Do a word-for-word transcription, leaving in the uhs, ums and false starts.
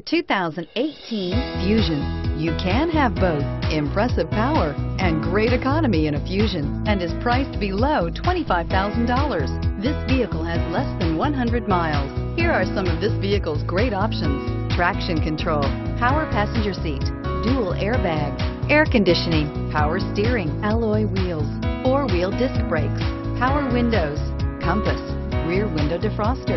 The two thousand eighteen Fusion. You can have both impressive power and great economy in a Fusion, and is priced below twenty-five thousand dollars. This vehicle has less than one hundred miles. Here are some of this vehicle's great options: traction control, power passenger seat, dual airbags, air conditioning, power steering, alloy wheels, four-wheel disc brakes, power windows, compass, rear window defroster.